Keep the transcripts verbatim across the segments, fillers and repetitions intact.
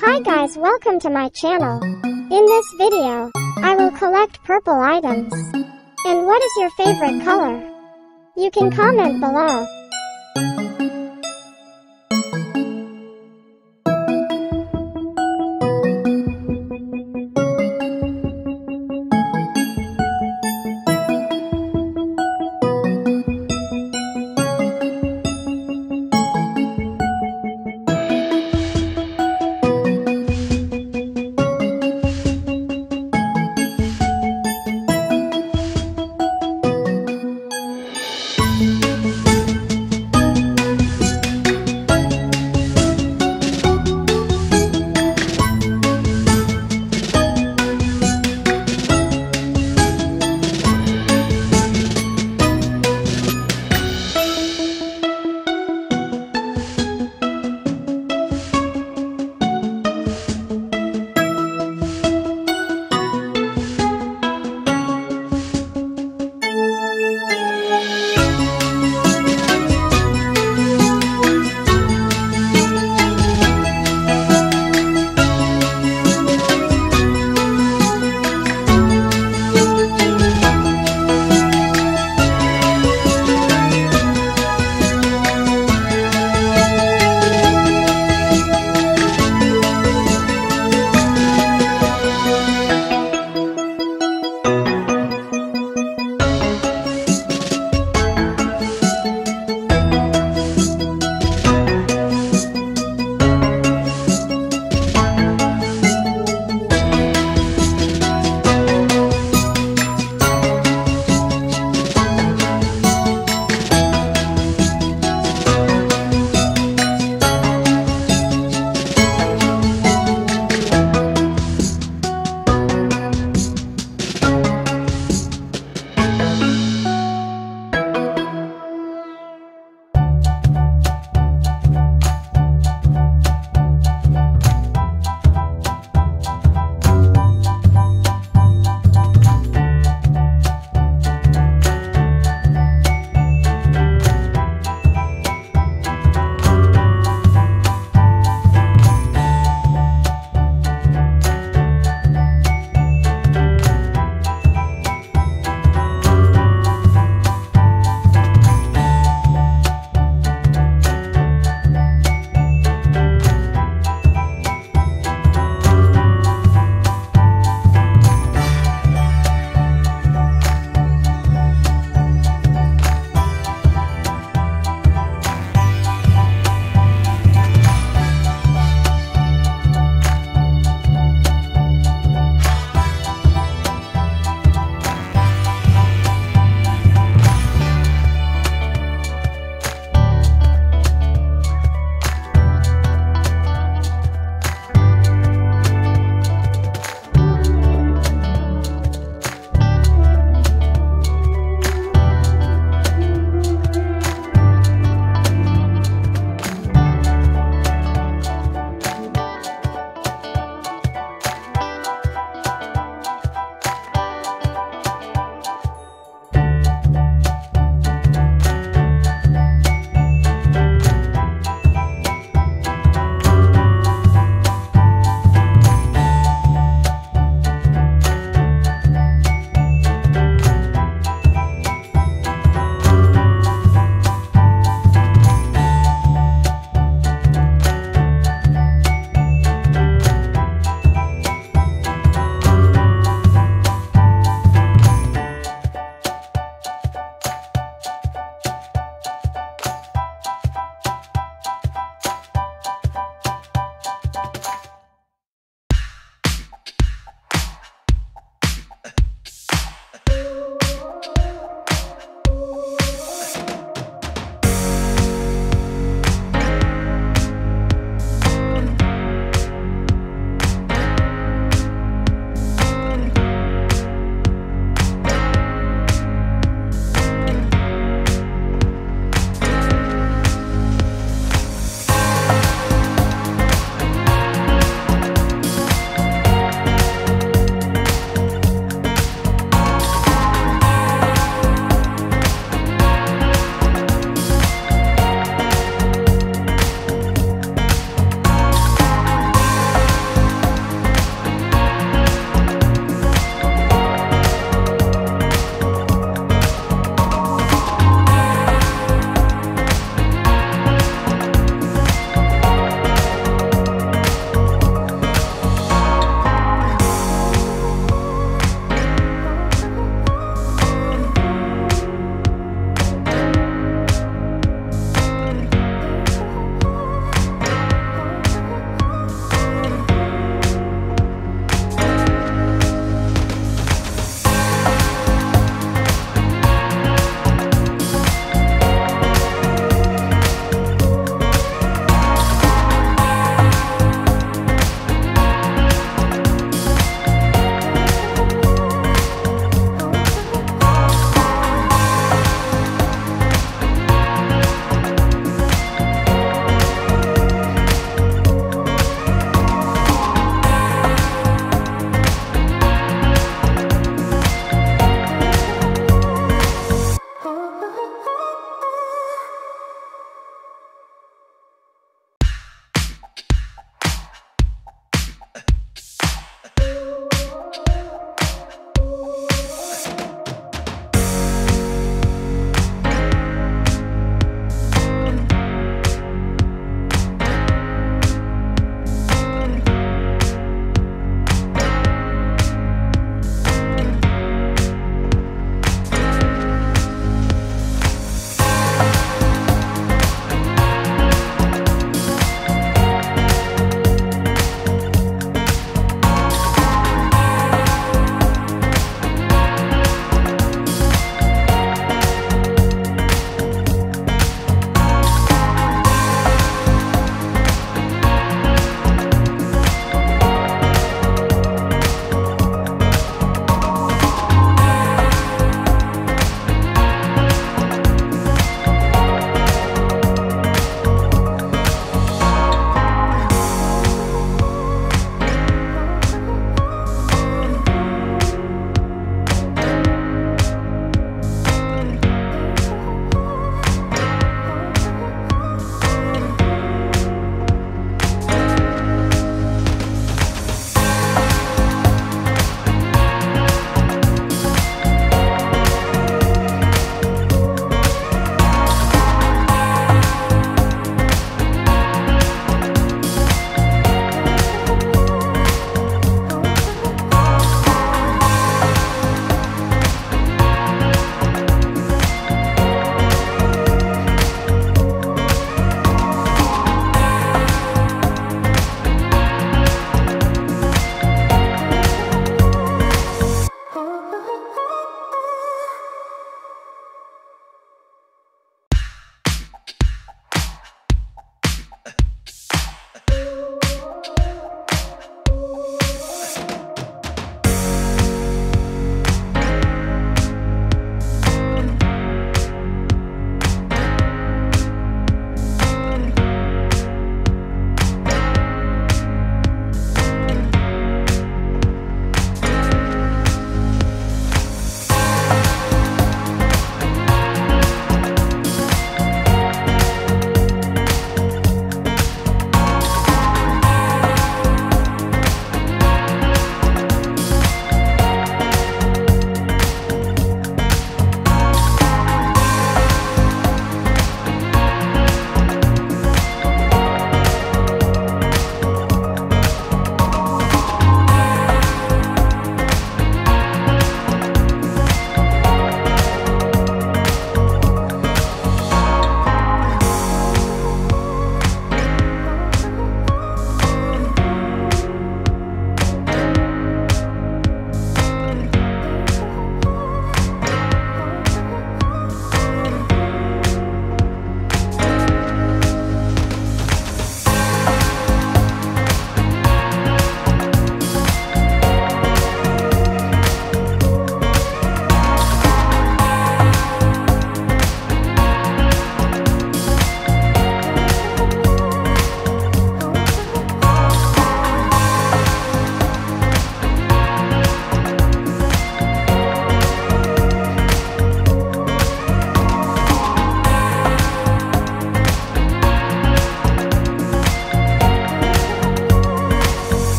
Hi guys, welcome to my channel. In this video, I will collect purple items. And what is your favorite color? You can comment below.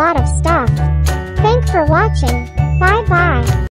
lot of stuff. Thanks for watching.